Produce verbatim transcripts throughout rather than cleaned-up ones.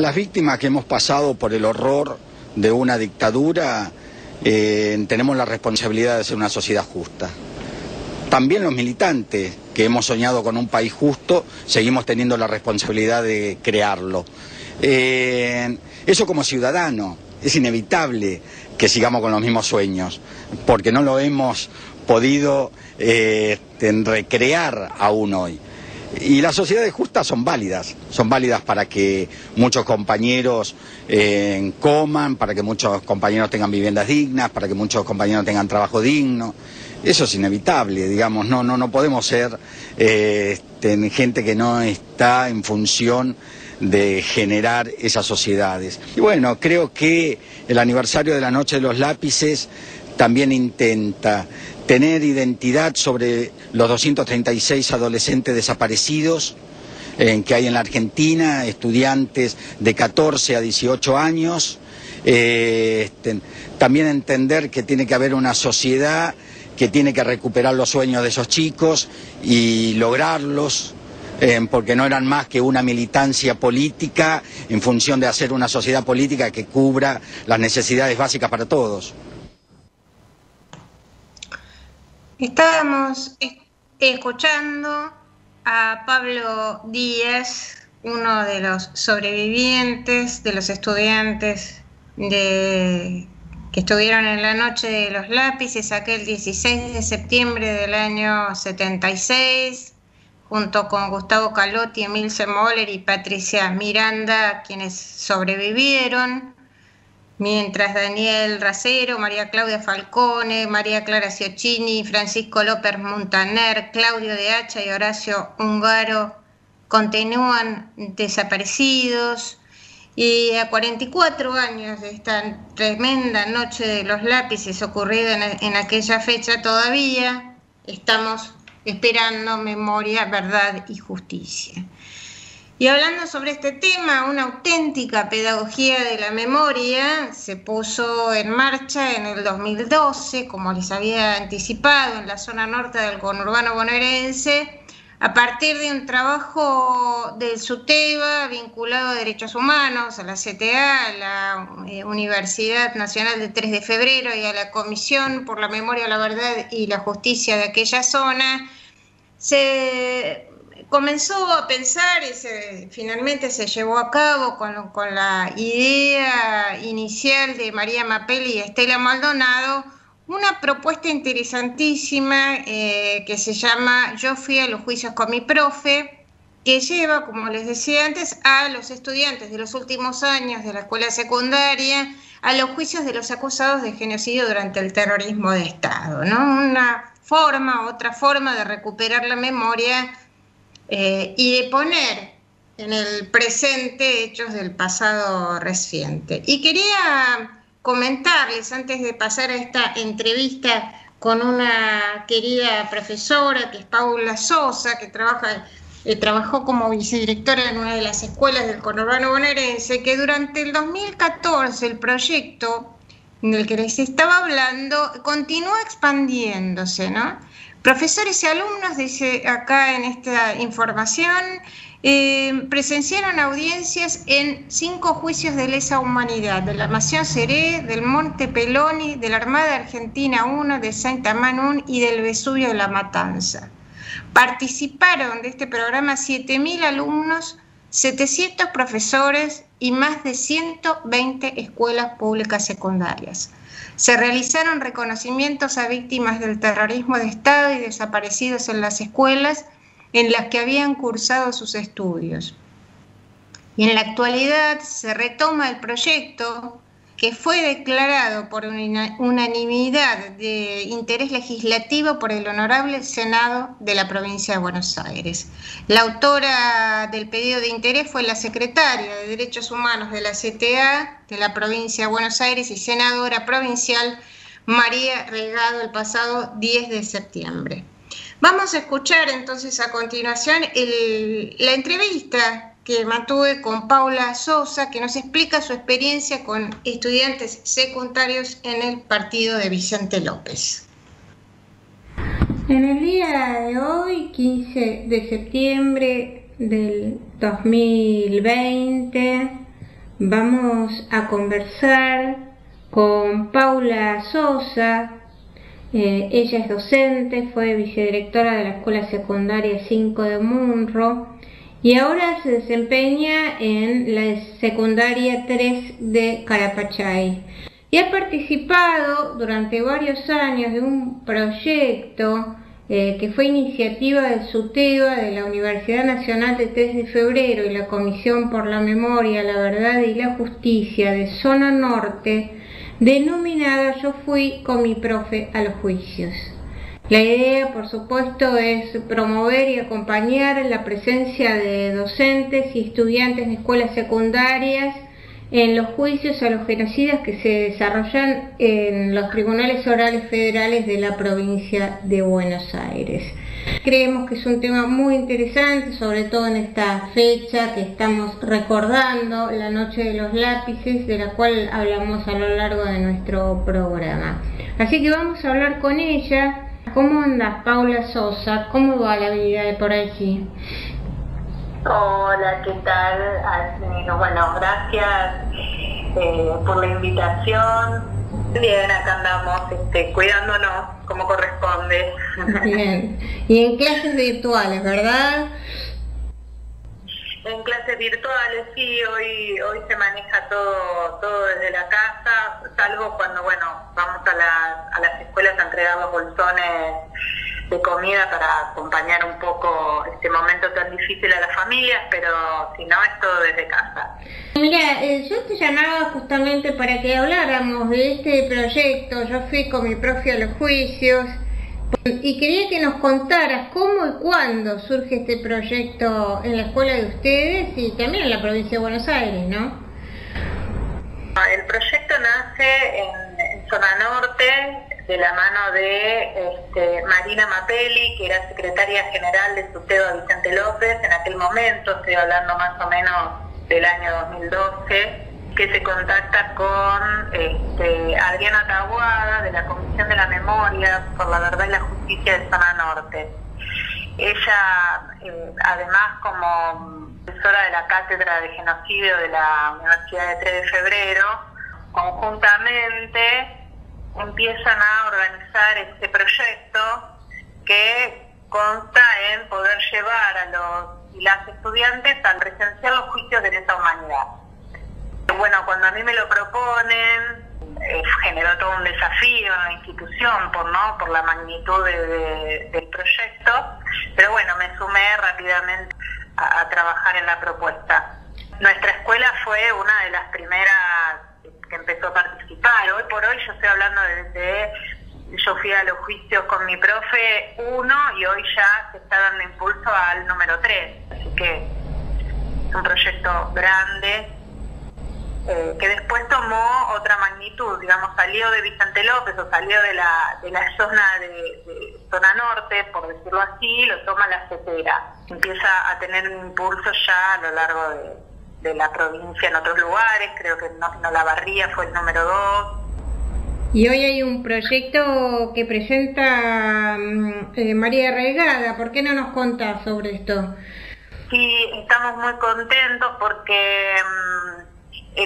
Las víctimas que hemos pasado por el horror de una dictadura eh, tenemos la responsabilidad de ser una sociedad justa. También los militantes que hemos soñado con un país justo seguimos teniendo la responsabilidad de crearlo. Eh, eso como ciudadano es inevitable que sigamos con los mismos sueños porque no lo hemos podido eh, recrear aún hoy. Y las sociedades justas son válidas, son válidas para que muchos compañeros eh, coman, para que muchos compañeros tengan viviendas dignas, para que muchos compañeros tengan trabajo digno. Eso es inevitable, digamos, no, no, no podemos ser eh, este, gente que no está en función de generar esas sociedades. Y bueno, creo que el aniversario de la Noche de los Lápices también intenta tener identidad sobre los doscientos treinta y seis adolescentes desaparecidos eh, que hay en la Argentina, estudiantes de catorce a dieciocho años. Eh, este, también entender que tiene que haber una sociedad que tiene que recuperar los sueños de esos chicos y lograrlos, eh, porque no eran más que una militancia política en función de hacer una sociedad política que cubra las necesidades básicas para todos. Estábamos escuchando a Pablo Díaz, uno de los sobrevivientes, de los estudiantes de, que estuvieron en la Noche de los Lápices, aquel dieciséis de septiembre del año setenta y seis, junto con Gustavo Calotti, Emilse Moller y Patricia Miranda, quienes sobrevivieron. Mientras Daniel Racero, María Claudia Falcone, María Clara Ciocchini, Francisco López Montaner, Claudio de Acha y Horacio Ungaro continúan desaparecidos. Y a cuarenta y cuatro años de esta tremenda Noche de los Lápices ocurrida en, en aquella fecha, todavía estamos esperando memoria, verdad y justicia. Y hablando sobre este tema, una auténtica pedagogía de la memoria se puso en marcha en el dos mil doce, como les había anticipado, en la zona norte del conurbano bonaerense, a partir de un trabajo del SUTEBA vinculado a derechos humanos, a la C T A, a la Universidad Nacional de tres de febrero y a la Comisión por la Memoria, la Verdad y la Justicia de aquella zona. Se comenzó a pensar y se, finalmente se llevó a cabo con, con la idea inicial de María Mapelli y Estela Maldonado, una propuesta interesantísima eh, que se llama Yo fui a los juicios con mi profe, que lleva, como les decía antes, a los estudiantes de los últimos años de la escuela secundaria a los juicios de los acusados de genocidio durante el terrorismo de Estado, ¿no? Una forma, otra forma de recuperar la memoria Eh, y de poner en el presente hechos del pasado reciente. Y quería comentarles, antes de pasar a esta entrevista con una querida profesora, que es Paula Sosa, que trabaja, eh, trabajó como vicedirectora en una de las escuelas del conurbano bonaerense, que durante el dos mil catorce el proyecto del que les estaba hablando continúa expandiéndose, ¿no? Profesores y alumnos, dice acá en esta información, eh, presenciaron audiencias en cinco juicios de lesa humanidad, de la Masacre Seré, del Monte Peloni, de la Armada Argentina I, de Santa Manú y del Vesubio de la Matanza. Participaron de este programa siete mil alumnos, setecientos profesores y más de ciento veinte escuelas públicas secundarias. Se realizaron reconocimientos a víctimas del terrorismo de Estado y desaparecidos en las escuelas en las que habían cursado sus estudios. Y en la actualidad se retoma el proyecto que fue declarado por una unanimidad de interés legislativo por el Honorable Senado de la Provincia de Buenos Aires. La autora del pedido de interés fue la Secretaria de Derechos Humanos de la C T A de la Provincia de Buenos Aires y Senadora Provincial María Regado el pasado diez de septiembre. Vamos a escuchar entonces a continuación el, la entrevista que mantuve con Paula Sosa, que nos explica su experiencia con estudiantes secundarios en el partido de Vicente López. En el día de hoy, quince de septiembre del dos mil veinte, Vamos a conversar con Paula Sosa. Eh, ella es docente, fue vicedirectora de la Escuela Secundaria cinco de Munro y ahora se desempeña en la Secundaria tres de Carapachay. Y ha participado durante varios años de un proyecto eh, que fue iniciativa del SUTEBA, de la Universidad Nacional de tres de febrero y la Comisión por la Memoria, la Verdad y la Justicia de Zona Norte, denominada Yo fui con mi profe a los juicios. La idea, por supuesto, es promover y acompañar la presencia de docentes y estudiantes de escuelas secundarias en los juicios a los genocidas que se desarrollan en los tribunales orales federales de la provincia de Buenos Aires. Creemos que es un tema muy interesante, sobre todo en esta fecha que estamos recordando, la Noche de los Lápices, de la cual hablamos a lo largo de nuestro programa. Así que vamos a hablar con ella. ¿Cómo andas, Paula Sosa? ¿Cómo va la vida de por allí? Hola, ¿qué tal? Bueno, gracias eh, por la invitación. Bien, acá andamos este, cuidándonos como corresponde. Bien, y en clases virtuales, ¿verdad? En clases virtuales, sí, hoy hoy se maneja todo todo desde la casa, salvo cuando, bueno, vamos a las, a las escuelas a entregar los bolsones de comida para acompañar un poco este momento tan difícil a las familias, pero si no, es todo desde casa. Mira, eh, yo te llamaba justamente para que habláramos de este proyecto. Yo fui con mi profe a los juicios y quería que nos contaras cómo y cuándo surge este proyecto en la escuela de ustedes y también en la provincia de Buenos Aires, ¿no? El proyecto nace en, en Zona Norte, de la mano de este, María Mapelli, que era secretaria general de SUTEBA Vicente López en aquel momento, estoy hablando más o menos del año dos mil doce, que se contacta con este, Adriana Taguada, de la Comisión de la Memoria por la Verdad y la Justicia de Zona Norte. Ella, eh, además, como profesora de la Cátedra de Genocidio de la Universidad de tres de febrero, conjuntamente empiezan a organizar este proyecto que consta en poder llevar a los y las estudiantes al presenciar los juicios de lesa humanidad. Bueno, cuando a mí me lo proponen, eh, generó todo un desafío en la institución por no por la magnitud de, de, del proyecto, pero bueno, me sumé rápidamente a, a trabajar en la propuesta. Nuestra escuela fue una de las primeras que empezó a participar. Hoy por hoy yo estoy hablando desde Yo fui a los juicios con mi profe uno y hoy ya se está dando impulso al número tres. Así que es un proyecto grande eh, que después tomó otra magnitud, digamos, salió de Vicente López o salió de la, de la zona de, de zona norte, por decirlo así, lo toma la C T A. Empieza a tener un impulso ya a lo largo de... de la provincia en otros lugares, creo que en Olavarría fue el número dos. Y hoy hay un proyecto que presenta eh, María Arraigada. ¿Por qué no nos contás sobre esto? Sí, estamos muy contentos porque mmm,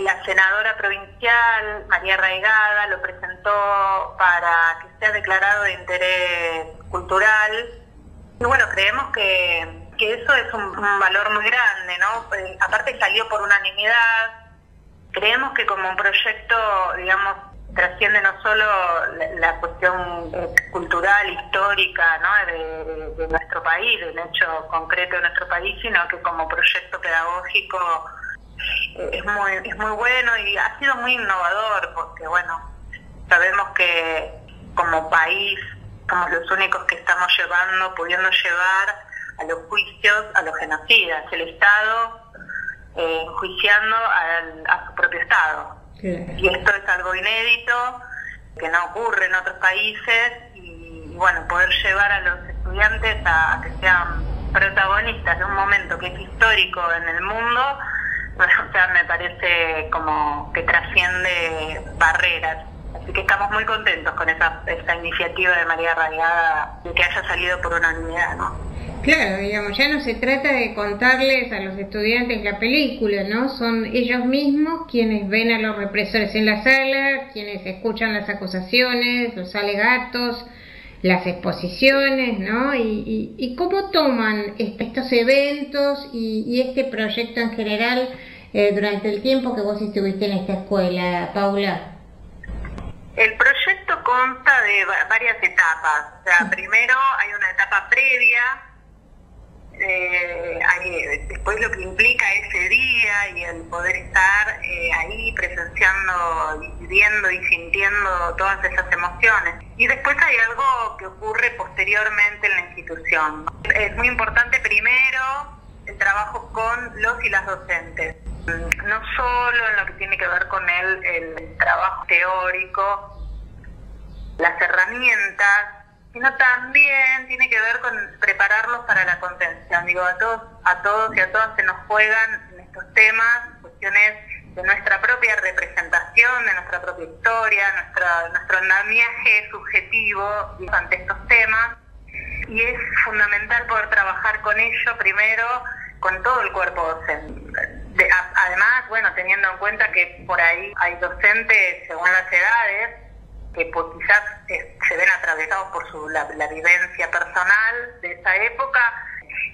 la senadora provincial, María Arraigada, lo presentó para que sea declarado de interés cultural. Y bueno, creemos que que eso es un, un valor muy grande, ¿no? Pues, aparte salió por unanimidad. Creemos que como un proyecto, digamos, trasciende no solo la, la cuestión cultural, histórica, ¿no? de, de, de nuestro país, de un hecho concreto de nuestro país, sino que como proyecto pedagógico es muy, es muy bueno y ha sido muy innovador, porque, bueno, sabemos que como país somos los únicos que estamos llevando, pudiendo llevar a los juicios, a los genocidas, el Estado eh, enjuiciando al, a su propio Estado. Sí. Y esto es algo inédito, que no ocurre en otros países, y, y bueno, poder llevar a los estudiantes a, a que sean protagonistas de un momento que es histórico en el mundo, bueno, o sea, me parece como que trasciende barreras. Así que estamos muy contentos con esa, esa iniciativa de María Arraigada, de que haya salido por unanimidad, ¿no? Claro, digamos, ya no se trata de contarles a los estudiantes la película, ¿no? Son ellos mismos quienes ven a los represores en la sala, quienes escuchan las acusaciones, los alegatos, las exposiciones, ¿no? Y, y, y cómo toman este, estos eventos y, y este proyecto en general eh, durante el tiempo que vos estuviste en esta escuela, Paula. El proyecto consta de varias etapas. O sea, primero hay una etapa previa. Eh, hay, después lo que implica ese día y el poder estar eh, ahí presenciando, viviendo y sintiendo todas esas emociones. Y después hay algo que ocurre posteriormente en la institución. Es muy importante primero el trabajo con los y las docentes, no solo en lo que tiene que ver con el, el trabajo teórico, las herramientas, sino también tiene que ver con prepararlos para la contención. Digo, a todos, a todos y a todas se nos juegan en estos temas cuestiones de nuestra propia representación, de nuestra propia historia, nuestra, nuestro andamiaje subjetivo ante estos temas, y es fundamental poder trabajar con ello primero, con todo el cuerpo docente. De, a, además, bueno, teniendo en cuenta que por ahí hay docentes según las edades, que pues, quizás eh, se ven atravesados por su, la, la vivencia personal de esa época,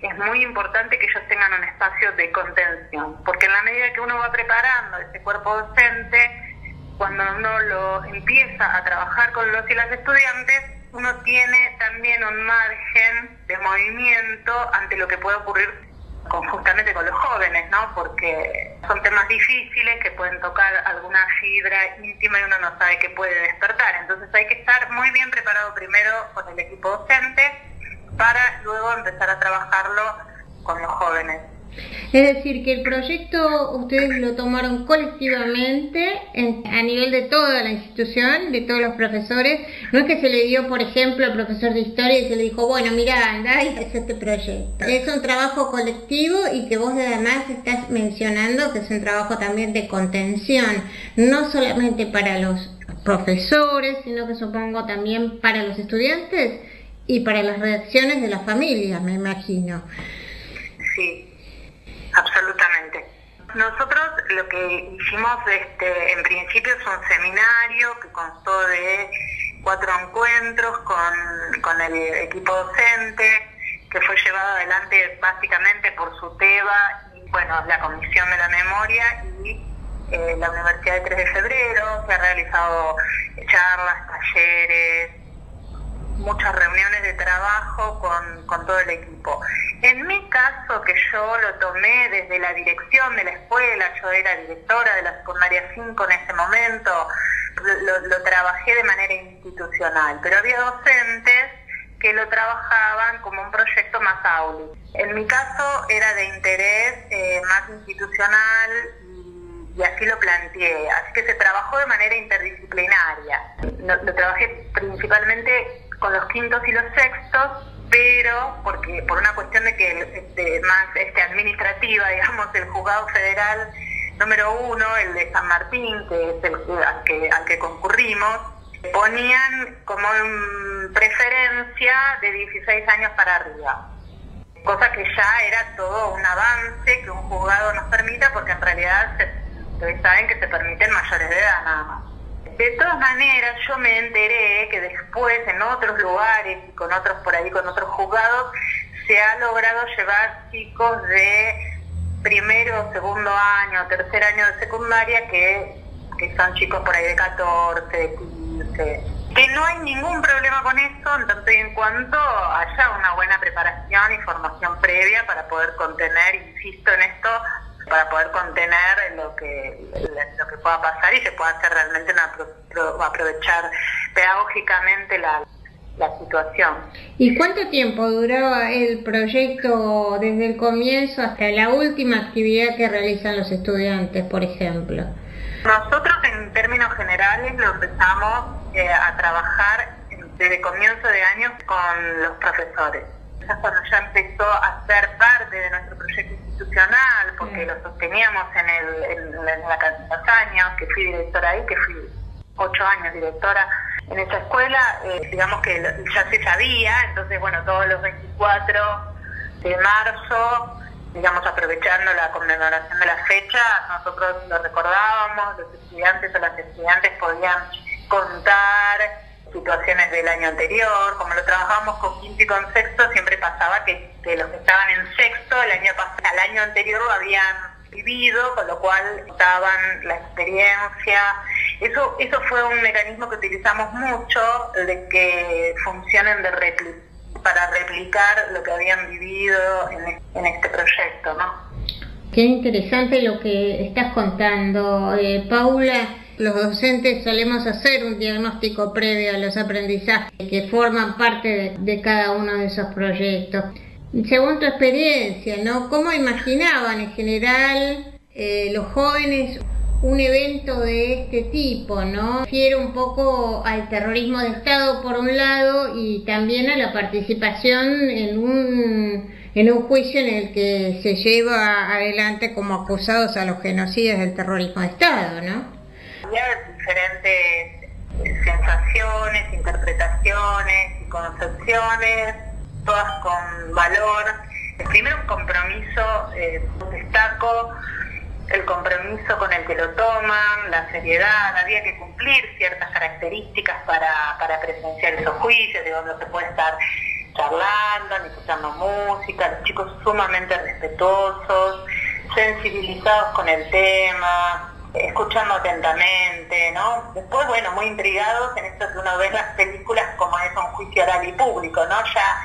es muy importante que ellos tengan un espacio de contención, porque en la medida que uno va preparando ese cuerpo docente, cuando uno lo empieza a trabajar con los y las estudiantes, uno tiene también un margen de movimiento ante lo que puede ocurrir con, justamente con los jóvenes, ¿no? Porque son temas difíciles que pueden tocar alguna fibra íntima y uno no sabe qué puede despertar. Entonces hay que estar muy bien preparado primero con el equipo docente para luego empezar a trabajarlo con los jóvenes. Es decir, que el proyecto ustedes lo tomaron colectivamente en, a nivel de toda la institución, de todos los profesores. No es que se le dio, por ejemplo, al profesor de historia y se le dijo, bueno, mira, andá y haz este proyecto. Es un trabajo colectivo y que vos además estás mencionando que es un trabajo también de contención, no solamente para los profesores, sino que supongo también para los estudiantes y para las reacciones de las familias, me imagino. Sí. Absolutamente. Nosotros lo que hicimos este, en principio es un seminario que constó de cuatro encuentros con, con el equipo docente, que fue llevado adelante básicamente por SUTEBA y bueno, la Comisión de la Memoria y eh, la Universidad de tres de febrero. Se han realizado charlas, talleres, muchas reuniones de trabajo con, con todo el equipo. En mi caso, que yo lo tomé desde la dirección de la escuela, yo era directora de la secundaria cinco en ese momento, lo, lo trabajé de manera institucional, pero había docentes que lo trabajaban como un proyecto más aula. En mi caso era de interés eh, más institucional y, y así lo planteé, así que se trabajó de manera interdisciplinaria. Lo, lo trabajé principalmente con los quintos y los sextos, pero porque por una cuestión de que este, más este, administrativa, digamos, el juzgado federal número uno, el de San Martín, que es el al que, al que concurrimos, ponían como um, preferencia de dieciséis años para arriba, cosa que ya era todo un avance que un juzgado nos permita, porque en realidad se, saben que se permiten mayores de edad nada más. De todas maneras, yo me enteré que después en otros lugares y con otros por ahí, con otros juzgados, se ha logrado llevar chicos de primero, segundo año, tercer año de secundaria, que, que son chicos por ahí de catorce, quince, que no hay ningún problema con eso, en tanto y en cuanto haya una buena preparación y formación previa para poder contener, insisto en esto, para poder contener lo que lo que pueda pasar y se pueda hacer realmente una pro, pro, aprovechar pedagógicamente la, la situación. ¿Y cuánto tiempo duró el proyecto desde el comienzo hasta la última actividad que realizan los estudiantes, por ejemplo? Nosotros en términos generales lo empezamos eh, a trabajar desde comienzo de año con los profesores. Es cuando ya empezó a ser parte de nuestro proyecto institucional, porque lo sosteníamos en, el, en, en la cantidad de años que fui directora ahí, que fui ocho años directora en esa escuela, eh, digamos que ya se sabía, entonces bueno, todos los veinticuatro de marzo, digamos, aprovechando la conmemoración de la fecha, nosotros lo recordábamos, los estudiantes o las estudiantes podían contar situaciones del año anterior. Como lo trabajamos con quinto y con sexto, siempre pasaba que, que los que estaban en sexto el año pasado, al año anterior lo habían vivido, con lo cual contaban la experiencia. Eso, eso fue un mecanismo que utilizamos mucho, de que funcionen de réplica, para replicar lo que habían vivido en este proyecto, ¿no? Qué interesante lo que estás contando, eh, Paula. Los docentes solemos hacer un diagnóstico previo a los aprendizajes que forman parte de, de cada uno de esos proyectos. Según tu experiencia, ¿no? ¿Cómo imaginaban en general eh, los jóvenes un evento de este tipo, ¿no? Refiere un poco al terrorismo de Estado por un lado y también a la participación en un, en un juicio en el que se lleva adelante como acusados a los genocidas del terrorismo de Estado, ¿no? Había diferentes sensaciones, interpretaciones y concepciones, todas con valor. Primero, un compromiso, eh, destaco el compromiso con el que lo toman, la seriedad. Había que cumplir ciertas características para, para presenciar esos juicios, digo, no se puede estar charlando, ni escuchando música. Los chicos sumamente respetuosos, sensibilizados con el tema, escuchando atentamente, ¿no? Después, bueno, muy intrigados en esto que uno ve en las películas, como es un juicio oral y público, ¿no? Ya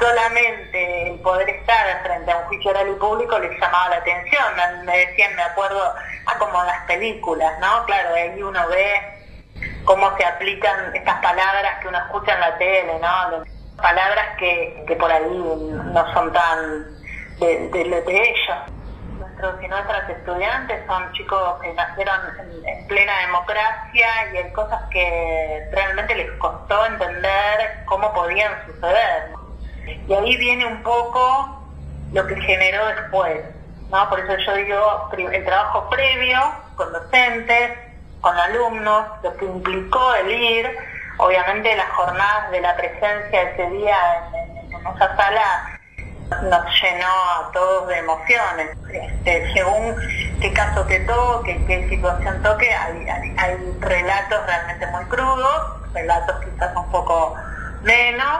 solamente el poder estar frente a un juicio oral y público les llamaba la atención. Me decían, me acuerdo, ah, como en las películas, ¿no? Claro, ahí uno ve cómo se aplican estas palabras que uno escucha en la tele, ¿no? Palabras que, que por ahí no son tan de, de, de ellos. Nuestros y nuestras estudiantes son chicos que nacieron en, en plena democracia, y hay cosas que realmente les costó entender cómo podían suceder, ¿no? Y ahí viene un poco lo que generó después, ¿no? Por eso yo digo, el trabajo previo con docentes, con alumnos, lo que implicó el ir, obviamente las jornadas de la presencia ese día en, en esa sala nos llenó a todos de emociones. Este, según qué caso te toque, qué situación toque, hay, hay, hay relatos realmente muy crudos, relatos quizás un poco menos,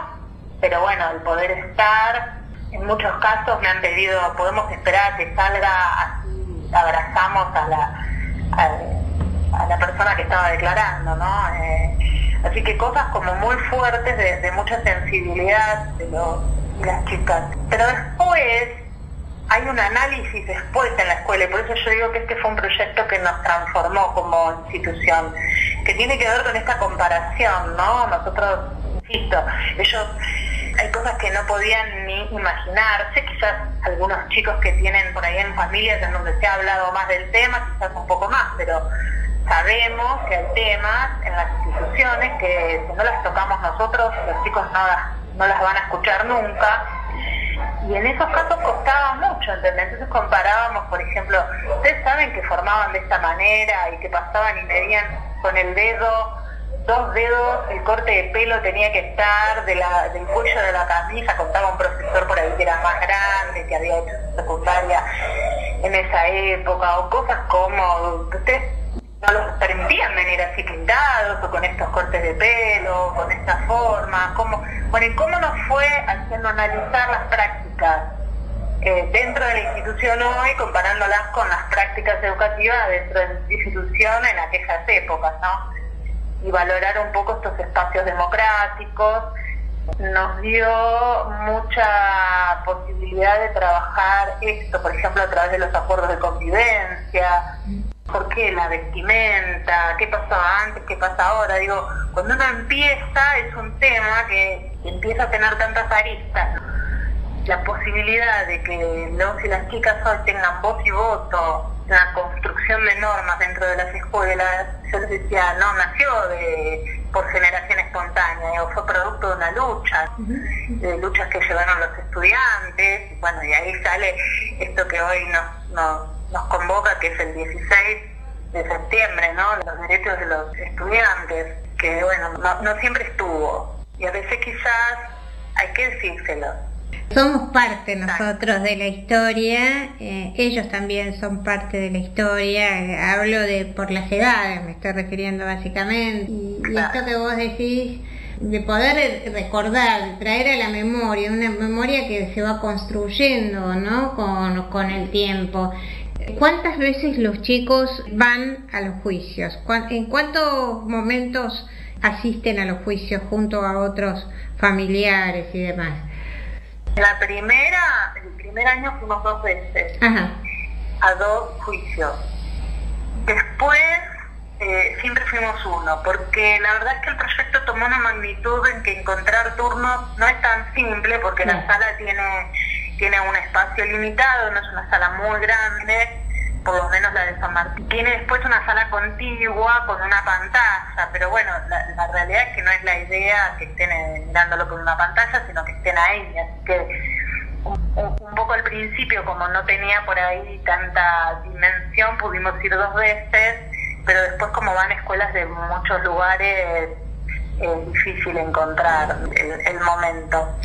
pero bueno, el poder estar, en muchos casos me han pedido, podemos esperar a que salga, así abrazamos a la, a, a la persona que estaba declarando, ¿no? Eh, así que cosas como muy fuertes, de, de mucha sensibilidad de, los, de las chicas. Pero después hay un análisis después en la escuela, y por eso yo digo que este fue un proyecto que nos transformó como institución, que tiene que ver con esta comparación, ¿no? Nosotros, insisto, ellos... hay cosas que no podían ni imaginarse, quizás algunos chicos que tienen por ahí en familias en donde se ha hablado más del tema, quizás un poco más, pero sabemos que hay temas en las instituciones que si no las tocamos nosotros, los chicos no las, no las van a escuchar nunca, y en esos casos costaba mucho, ¿entendés? Entonces comparábamos, por ejemplo, ustedes saben que formaban de esta manera y que pasaban y medían con el dedo, dos dedos, el corte de pelo tenía que estar de la, del cuello de la camisa, contaba un profesor por ahí que era más grande, que había hecho secundaria en esa época, o cosas como, ustedes no los permitían venir así pintados, o con estos cortes de pelo, o con esta forma, como, bueno, y cómo nos fue haciendo analizar las prácticas eh, dentro de la institución hoy, comparándolas con las prácticas educativas dentro de la institución en aquellas épocas, ¿no? Y valorar un poco estos espacios democráticos nos dio mucha posibilidad de trabajar esto, por ejemplo, a través de los acuerdos de convivencia. ¿Por qué la vestimenta? ¿Qué pasaba antes? ¿Qué pasa ahora? Digo, cuando uno empieza, es un tema que empieza a tener tantas aristas. La posibilidad de que los y las chicas hoy tengan voz y voto, la construcción de normas dentro de las escuelas, yo les decía, no nació de, por generación espontánea, o fue producto de una lucha, de luchas que llevaron los estudiantes, y bueno, y ahí sale esto que hoy nos, nos, nos convoca, que es el dieciséis de septiembre, ¿no? Los derechos de los estudiantes, que bueno, no, no siempre estuvo, y a veces quizás hay que decírselo. Somos parte nosotros de la historia, eh, ellos también son parte de la historia, hablo de por las edades, me estoy refiriendo básicamente, y, y esto que vos decís, de poder recordar, de traer a la memoria, una memoria que se va construyendo, ¿no? Con, con el tiempo. ¿Cuántas veces los chicos van a los juicios? ¿En cuántos momentos asisten a los juicios junto a otros familiares y demás? La primera, el primer año fuimos dos veces. Ajá. A dos juicios. Después eh, siempre fuimos uno, porque la verdad es que el proyecto tomó una magnitud en que encontrar turnos no es tan simple, porque sí. La sala tiene, tiene un espacio limitado, no es una sala muy grande, por lo menos la de San Martín. Tiene después una sala contigua con una pantalla, pero bueno, la, la realidad es que no es la idea que estén mirándolo con una pantalla, sino que estén ahí, así que un, un poco al principio, como no tenía por ahí tanta dimensión, pudimos ir dos veces, pero después como van escuelas de muchos lugares, es difícil encontrar el, el momento.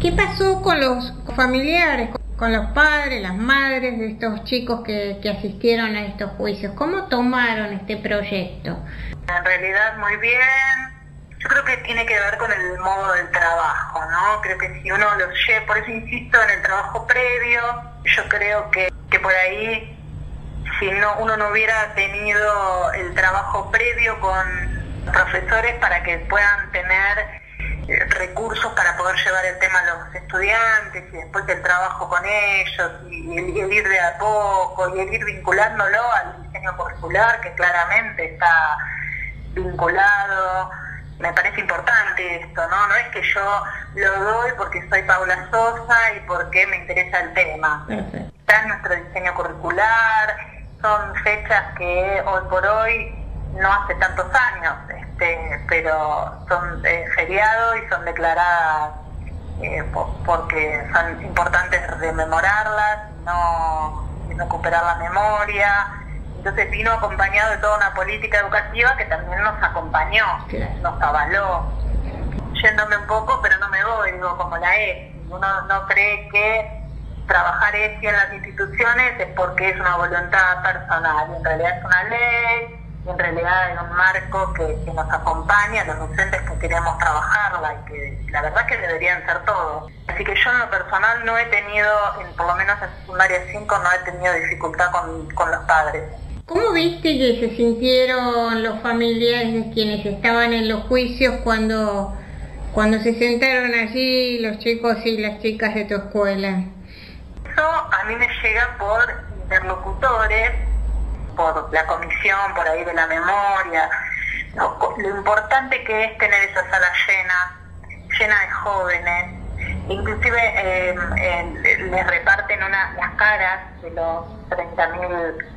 ¿Qué pasó con los familiares? Con los padres, las madres de estos chicos que, que asistieron a estos juicios. ¿Cómo tomaron este proyecto? En realidad muy bien. Yo creo que tiene que ver con el modo del trabajo, ¿no? Creo que si uno los lleva, por eso insisto en el trabajo previo, yo creo que, que por ahí, si no uno no hubiera tenido el trabajo previo con profesores para que puedan tener recursos para poder llevar el tema a los estudiantes y después el trabajo con ellos y el, el ir de a poco y el ir vinculándolo al diseño curricular que claramente está vinculado. Me parece importante esto, ¿no? No es que yo lo doy porque soy Paula Sosa y porque me interesa el tema. Perfecto. Está en nuestro diseño curricular, son fechas que hoy por hoy no hace tantos años, este, pero son eh, feriados y son declaradas eh, po porque son importantes rememorarlas, no recuperar la memoria. Entonces vino acompañado de toda una política educativa que también nos acompañó, nos avaló. Yéndome un poco, pero no me voy, digo, como la E S I. Uno no cree que trabajar E S I en las instituciones es porque es una voluntad personal, y en realidad es una ley. Y en realidad es un marco que, que nos acompaña, los docentes que queremos trabajarla y que la verdad que deberían ser todos. Así que yo en lo personal no he tenido, en, por lo menos en secundaria cinco, no he tenido dificultad con, con los padres. ¿Cómo viste que se sintieron los familiares de quienes estaban en los juicios cuando, cuando se sentaron allí los chicos y las chicas de tu escuela? Eso a mí me llega por interlocutores, por la comisión, por ahí de la memoria. Lo, lo importante que es tener esa sala llena, llena de jóvenes. Inclusive eh, eh, les reparten una, las caras de los treinta mil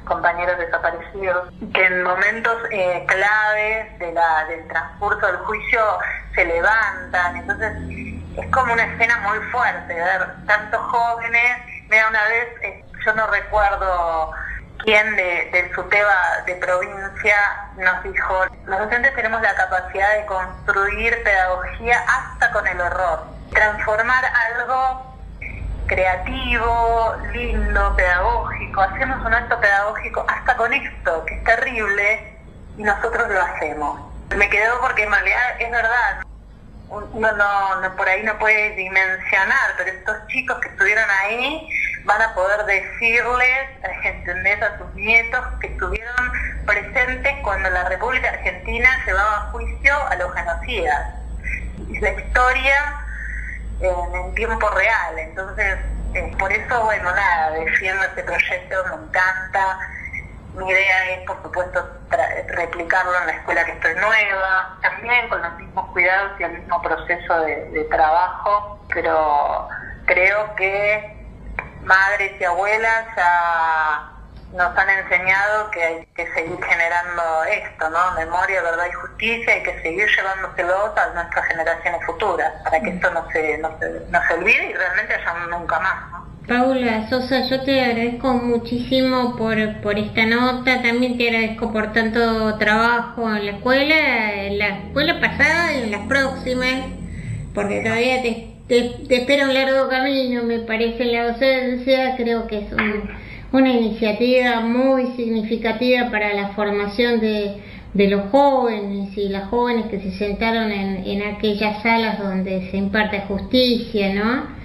compañeros desaparecidos, que en momentos eh, claves de la, del transcurso del juicio se levantan. Entonces es como una escena muy fuerte, ver tantos jóvenes. Mira, una vez, eh, yo no recuerdo quien de, del SUTEBA de provincia nos dijo: los docentes tenemos la capacidad de construir pedagogía hasta con el horror, transformar algo creativo, lindo, pedagógico, hacemos un acto pedagógico hasta con esto, que es terrible, y nosotros lo hacemos. Me quedo porque en realidad es verdad, uno no, no, por ahí no puede dimensionar, pero estos chicos que estuvieron ahí van a poder decirles, ¿entendés?, a sus nietos que estuvieron presentes cuando la República Argentina llevaba a juicio a los genocidas. Es la historia en, en tiempo real. Entonces, eh, por eso, bueno, nada, defiendo este proyecto, me encanta. Mi idea es, por supuesto, replicarlo en la escuela que estoy nueva, también con los mismos cuidados y el mismo proceso de, de trabajo, pero creo que madres y abuelas ya nos han enseñado que hay que seguir generando esto, ¿no? Memoria, verdad y justicia, hay que seguir llevándoselos a nuestras generaciones futuras, para que esto no se, no se, no se olvide y realmente haya nunca más, ¿no? Paula Sosa, yo te agradezco muchísimo por, por esta nota, también te agradezco por tanto trabajo en la escuela, en la escuela pasada y en las próximas, porque todavía te te, te espera un largo camino, me parece. La docencia creo que es un, una iniciativa muy significativa para la formación de, de los jóvenes y las jóvenes que se sentaron en, en aquellas salas donde se imparte justicia, ¿no?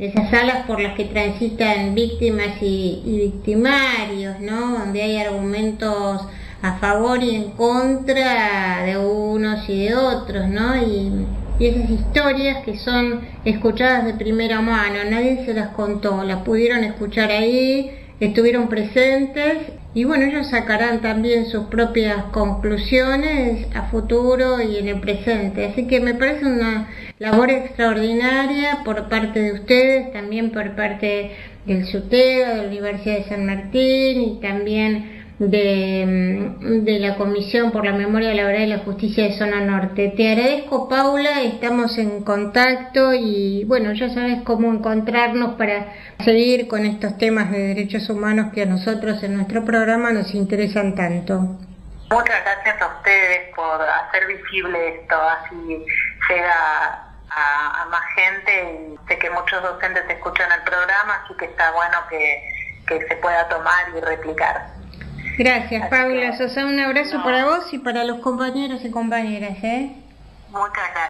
Esas salas por las que transitan víctimas y, y victimarios, ¿no? Donde hay argumentos a favor y en contra de unos y de otros, ¿no? Y, y esas historias que son escuchadas de primera mano, nadie se las contó, las pudieron escuchar ahí, estuvieron presentes y bueno, ellos sacarán también sus propias conclusiones a futuro y en el presente. Así que me parece una labor extraordinaria por parte de ustedes, también por parte del SUTEBA, de la Universidad de San Martín y también de, de la Comisión por la Memoria Laboral y la Justicia de Zona Norte. Te agradezco, Paula, estamos en contacto y bueno, ya sabes cómo encontrarnos para seguir con estos temas de derechos humanos que a nosotros en nuestro programa nos interesan tanto. Muchas gracias a ustedes por hacer visible esto, así llega a, a más gente y sé que muchos docentes escuchan el programa, así que está bueno que, que se pueda tomar y replicar. Gracias, así Paula que... Sosa, un abrazo no. para vos y para los compañeros y compañeras, ¿eh? Muchas gracias.